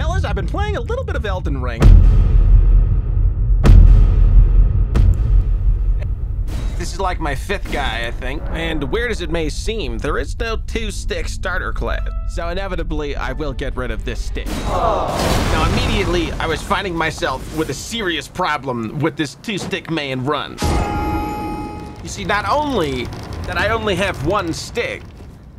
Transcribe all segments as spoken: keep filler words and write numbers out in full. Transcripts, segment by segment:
Fellas, I've been playing a little bit of Elden Ring. This is like my fifth guy, I think. And weird as it may seem, there is no two-stick starter class. So inevitably, I will get rid of this stick. Oh. Now immediately, I was finding myself with a serious problem with this two-stick main run. You see, not only that I only have one stick,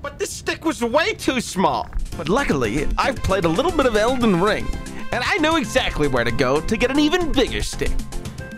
but this stick was way too small. But luckily, I've played a little bit of Elden Ring, and I know exactly where to go to get an even bigger stick.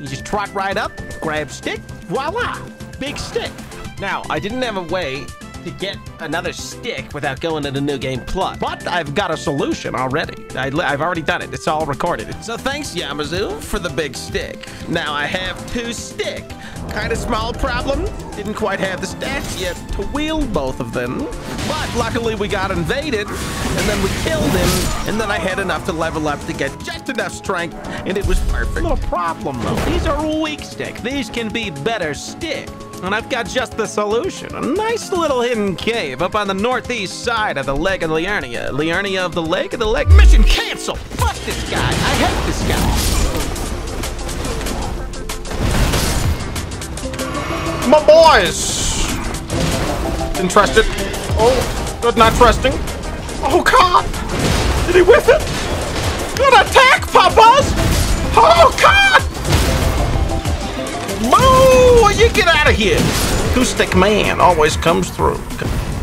You just trot right up, grab stick, voila, big stick. Now, I didn't have a way to get another stick without going to the New Game Plus, but I've got a solution already. I, I've already done it, it's all recorded. So thanks, Yamazoo, for the big stick. Now I have two stick. Kind of small problem, didn't quite have the stats yet to wield both of them, but luckily we got invaded, and then we killed him, and then I had enough to level up to get just enough strength, and it was perfect. No problem though, these are weak stick, these can be better stick. And I've got just the solution. A nice little hidden cave up on the northeast side of the Lake of Liurnia. Liurnia of the Lake of the Lake. Mission canceled! Fuck this guy! I hate this guy! My boys! Didn't trust it. Oh, good, not trusting. Oh, God! Did he whiff it? Good attack, Papas! Oh, God! Moo! You get out of here! Acoustic man always comes through.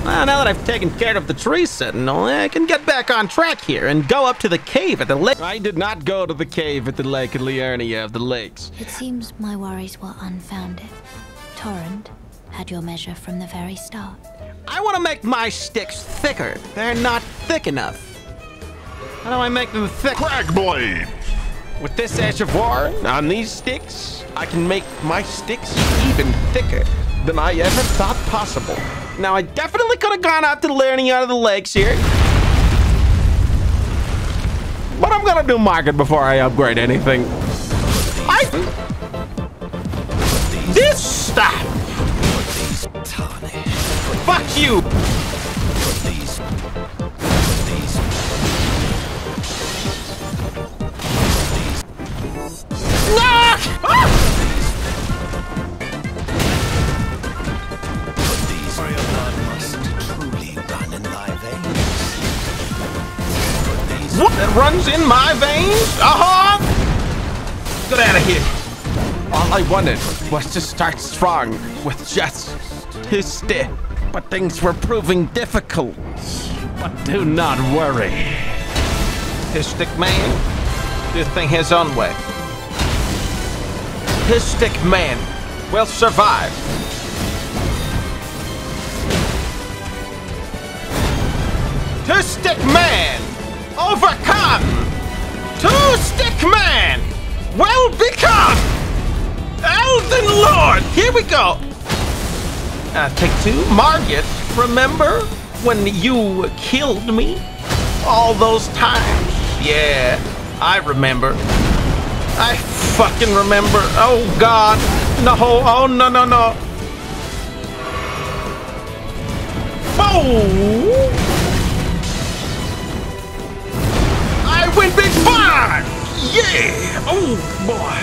Well, now that I've taken care of the tree sentinel, I can get back on track here and go up to the cave at the lake. I did not go to the cave at the Lake of Liurnia of the Lakes. It seems my worries were unfounded. Torrent had your measure from the very start. I want to make my sticks thicker. They're not thick enough. How do I make them thick? Crackblade! With this Ash of War on these sticks, I can make my sticks even thicker than I ever thought possible. Now, I definitely could have gone out to learning out of the lakes here. But I'm gonna do Margit before I upgrade anything. I... This stop! Fuck you! That runs in my veins? Uh-huh! Get out of here. All I wanted was to start strong with just his stick. But things were proving difficult. But do not worry. His stick man, do thing his own way. His stick man will survive. His stick man! Overcome! Two-stick man! Well become! Elden Lord! Here we go! Uh, take two. Margit, remember when you killed me? All those times. Yeah, I remember. I fucking remember. Oh, God. No, oh, no, no, no. Boom! Win big five! Yeah! Oh boy!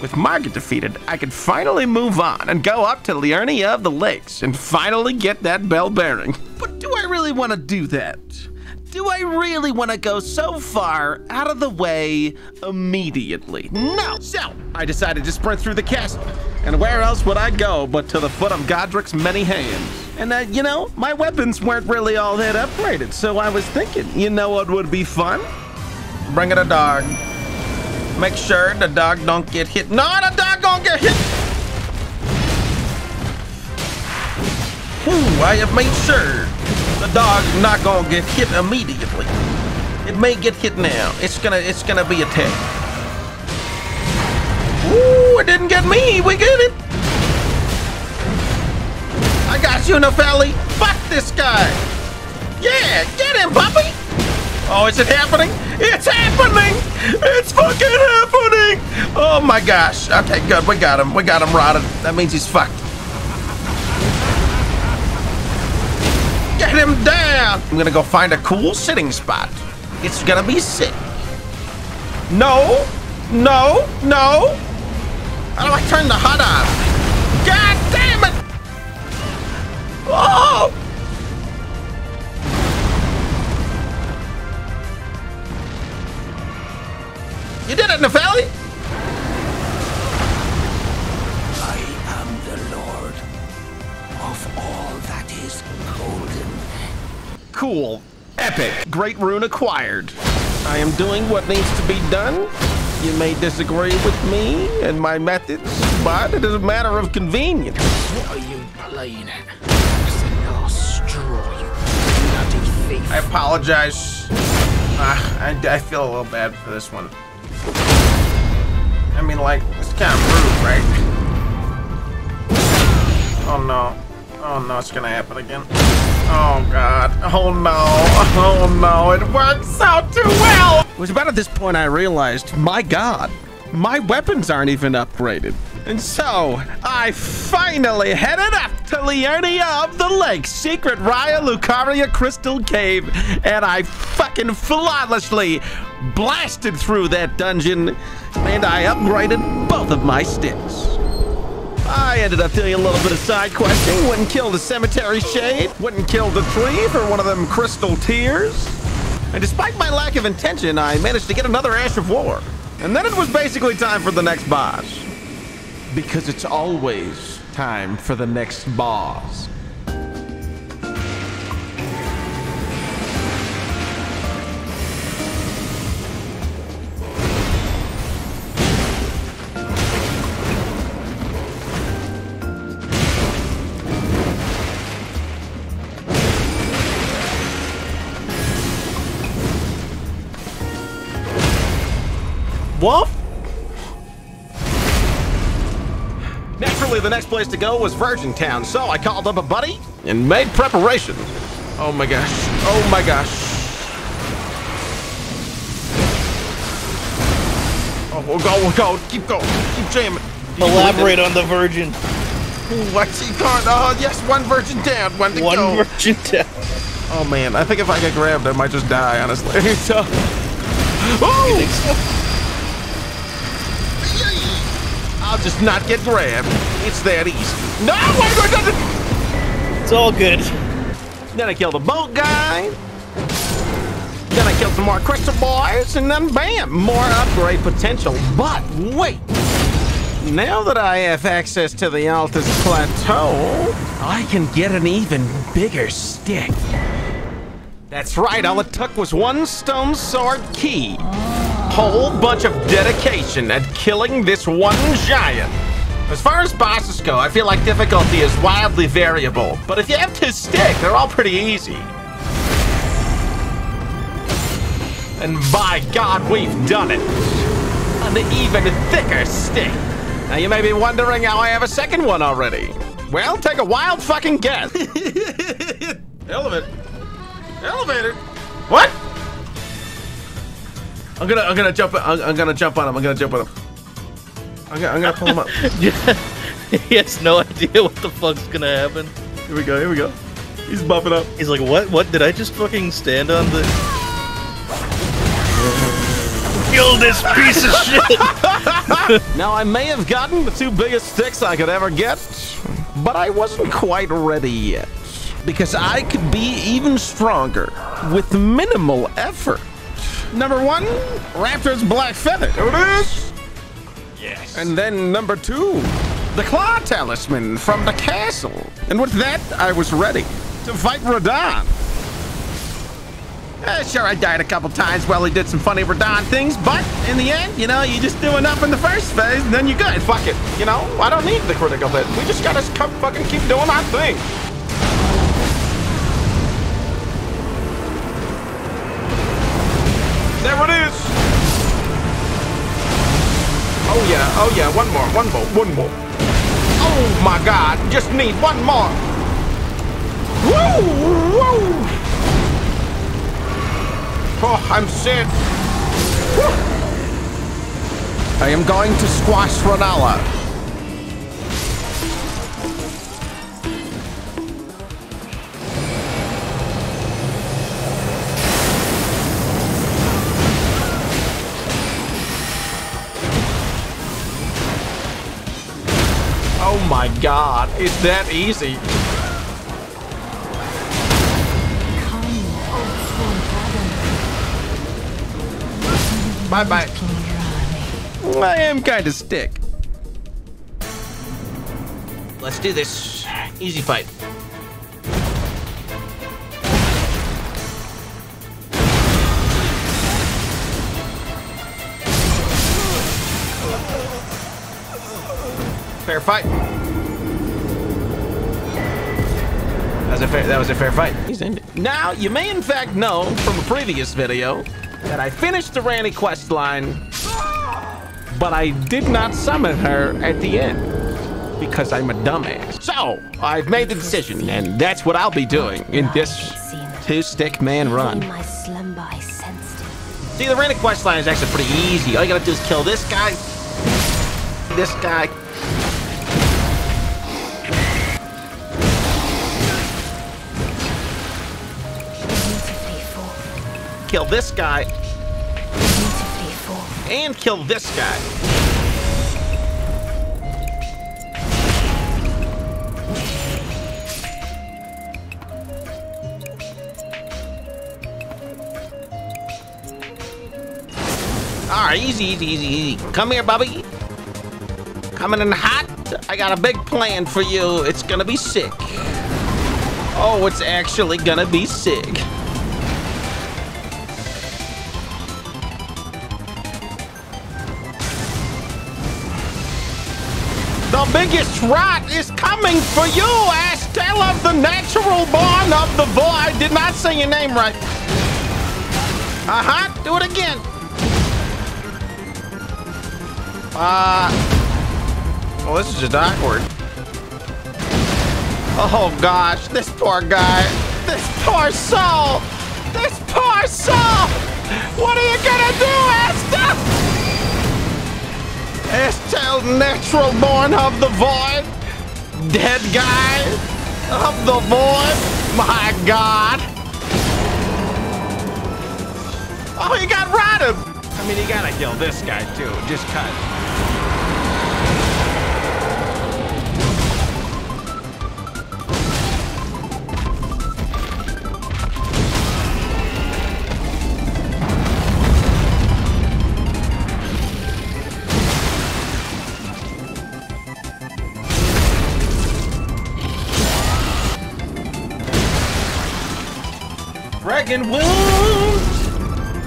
With Margit defeated, I could finally move on and go up to Liurnia of the Lakes and finally get that bell bearing. But do I really want to do that? Do I really want to go so far out of the way immediately? No! So, I decided to sprint through the castle. And where else would I go but to the foot of Godric's many hands? And, uh, you know, my weapons weren't really all that upgraded, so I was thinking, you know what would be fun? Bring it a dog. Make sure the dog don't get hit. No, the dog don't get hit! Ooh, I have made sure the dog not gonna get hit immediately. It may get hit now. It's gonna, it's gonna be attacked. Ooh, it didn't get me! We get it! I got you, Novelli. Fuck this guy. Yeah, get him, puppy. Oh, is it happening? It's happening. It's fucking happening. Oh, my gosh. Okay, good. We got him. We got him rotted. That means he's fucked. Get him. him down. I'm gonna go find a cool sitting spot. It's gonna be sick. No, no, no. How do I turn the H U D off? God damn it! Oh! You did it, Nefeli! I am the Lord of all that is golden. Cool. Epic. Great rune acquired. I am doing what needs to be done. You may disagree with me and my methods, but it is a matter of convenience. What are you playing at? I'll straw you, bloody thief. I apologize. Uh, I, I feel a little bad for this one. I mean, like, it's kind of rude, right? Oh no. Oh no, it's gonna happen again. Oh god. Oh no. Oh no. It works out too well. It was about at this point I realized, my god, my weapons aren't even upgraded. And so, I finally headed up to Liurnia of the Lake, secret Raya Lucaria Crystal Cave, and I fucking flawlessly blasted through that dungeon, and I upgraded both of my sticks. I ended up doing a little bit of side questing, wouldn't kill the cemetery shade, wouldn't kill the tree for one of them crystal tears. And despite my lack of intention, I managed to get another Ash of War. And then it was basically time for the next boss. Because it's always time for the next boss. Wolf? Naturally, the next place to go was Virgin Town, so I called up a buddy and made preparations. Oh my gosh. Oh my gosh. Oh, we'll go, we'll go. Keep going. Keep jamming. Elaborate on the Virgin. What's he calling? Oh, yes, one Virgin Town. One to one go. One Virgin Town. Oh man, I think if I get grabbed, I might just die, honestly. So. Oh! I'll just not get grabbed. It's that easy. No! It's all good. Then I killed the boat guy. Then I killed some more crystal boys, and then bam! More upgrade potential. But wait! Now that I have access to the Altus Plateau, I can get an even bigger stick. That's right, all it took was one stone sword key. Whole bunch of dedication at killing this one giant. As far as bosses go, I feel like difficulty is wildly variable, but if you have to stick, they're all pretty easy. And by God, we've done it. An even thicker stick. Now you may be wondering how I have a second one already. Well, take a wild fucking guess. Elevator. Elevator? What? I'm gonna, I'm gonna jump, I'm, I'm gonna jump on him. I'm gonna jump on him. I'm gonna, I'm gonna pull him up. He has no idea what the fuck's gonna happen. Here we go, here we go. He's bumping up. He's like, what, what? Did I just fucking stand on the... Kill this piece of shit! Now, I may have gotten the two biggest sticks I could ever get, but I wasn't quite ready yet. Because I could be even stronger with minimal effort. Number one, Raptor's Black Feather. There it is. Yes. And then number two, the Claw Talisman from the castle. And with that, I was ready to fight Rodan. Uh, sure, I died a couple times while he did some funny Rodan things, but in the end, you know, you just do enough in the first phase, and then you're good. Fuck it. You know, I don't need the critical hit. We just gotta come fucking keep doing our thing. There it is! Oh yeah, oh yeah, one more, one more, one more. Oh my god, just need one more! Woo! Woo! Oh, I'm sick! Woo. I am going to squash Ranala. my god, it's that easy. Bye bye. I am kind of stick. Let's do this. Easy fight. Fair fight. That was a fair, that was a fair fight. He's in it. Now, you may in fact know from a previous video that I finished the Ranni quest line, but I did not summon her at the end because I'm a dumbass. So I've made the decision, and that's what I'll be doing in this two-stick man run. See, the Ranni quest line is actually pretty easy. All you gotta do is kill this guy, this guy. Kill this guy and kill this guy. All right, easy, easy, easy, easy. Come here, Bubby. Coming in hot. I got a big plan for you. It's gonna be sick. Oh, it's actually gonna be sick. The biggest rat is coming for you, Astel of the natural born of the void. Did not say your name right. Uh-huh, do it again. Uh, well, this is just awkward. Oh gosh, this poor guy, this poor soul, this poor soul. What are you gonna do, Astel? Astel, natural born of the void, dead guy of the void. My god. Oh, he got rotted. I mean, you gotta kill this guy too. Just cut. And wound. See, this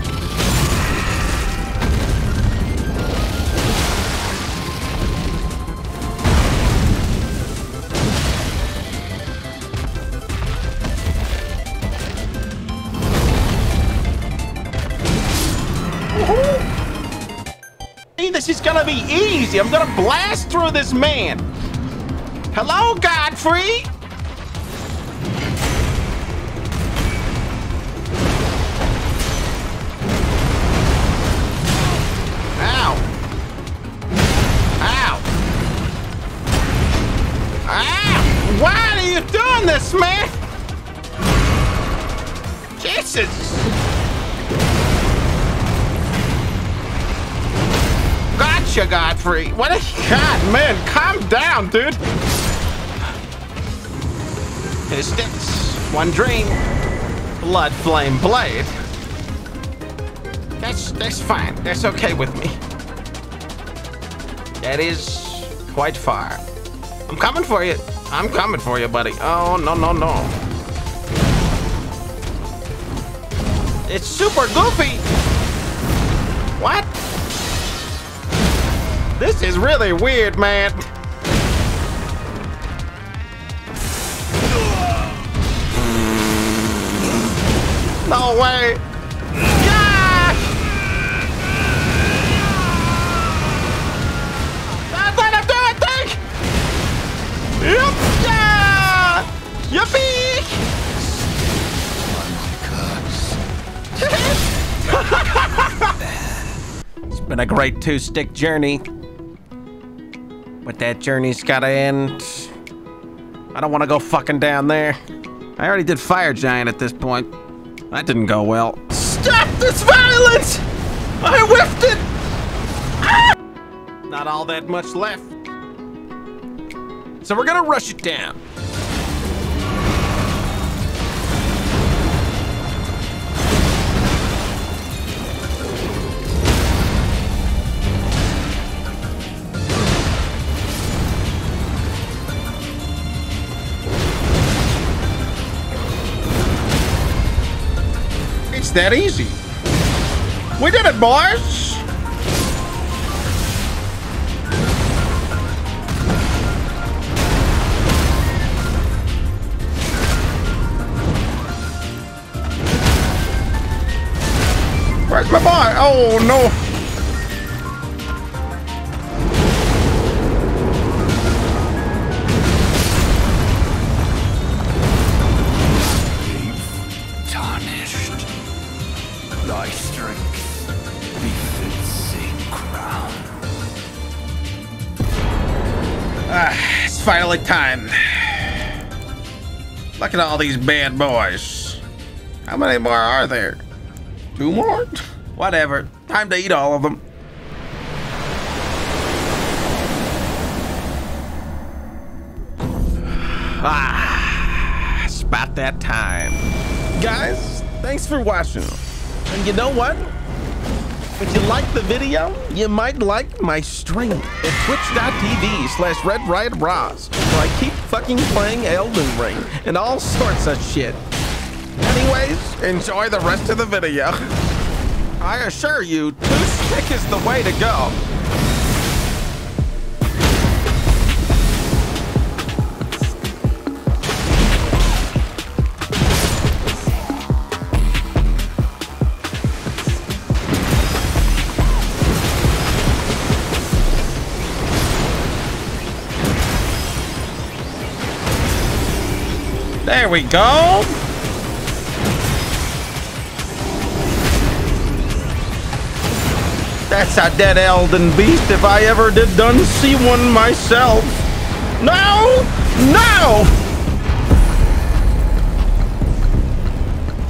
is gonna be easy. I'm gonna blast through this man. Hello, Godfrey. This man, Jesus! Gotcha, Godfrey. What a god, man! Calm down, dude. It sticks. One dream. Blood flame blade. That's that's fine. That's okay with me. That is quite far. I'm coming for you. I'm coming for you, buddy. Oh, no, no, no. It's super goofy. What? This is really weird, man. No way. Gosh! That's what I'm doing, Dick! Yep. Yeah! Yippee! It's been a great two-stick journey, but that journey's gotta end. I don't want to go fucking down there. I already did Fire Giant at this point. That didn't go well. Stop this violence! I whiffed it! Ah! Not all that much left. So we're gonna rush it down. It's that easy. We did it, boys! Where's my boy? Oh no! You've tarnished thy strength. Ah, it's finally time. Look at all these bad boys. How many more are there? Two more? Whatever. Time to eat all of them. Ah, it's about that time. Guys, thanks for watching. And you know what? If you like the video, you might like my stream at twitch dot t v slash red riot bros, where I keep fucking playing Elden Ring and all sorts of shit. Anyways, enjoy the rest of the video. I assure you, two stick is the way to go. There we go. That's a dead Elden Beast if I ever did done see one myself. No!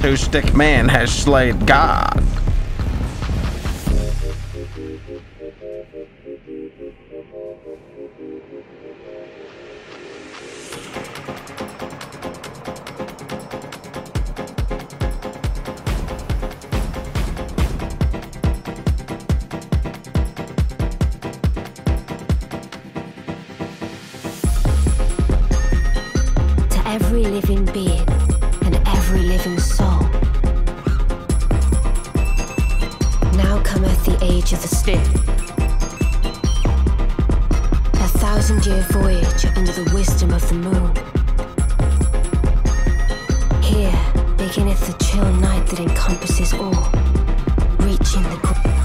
No! Two-stick man has slayed God. Every living being and every living soul. Now cometh the age of the stick. A thousand year voyage under the wisdom of the moon. Here beginneth the chill night that encompasses all, reaching the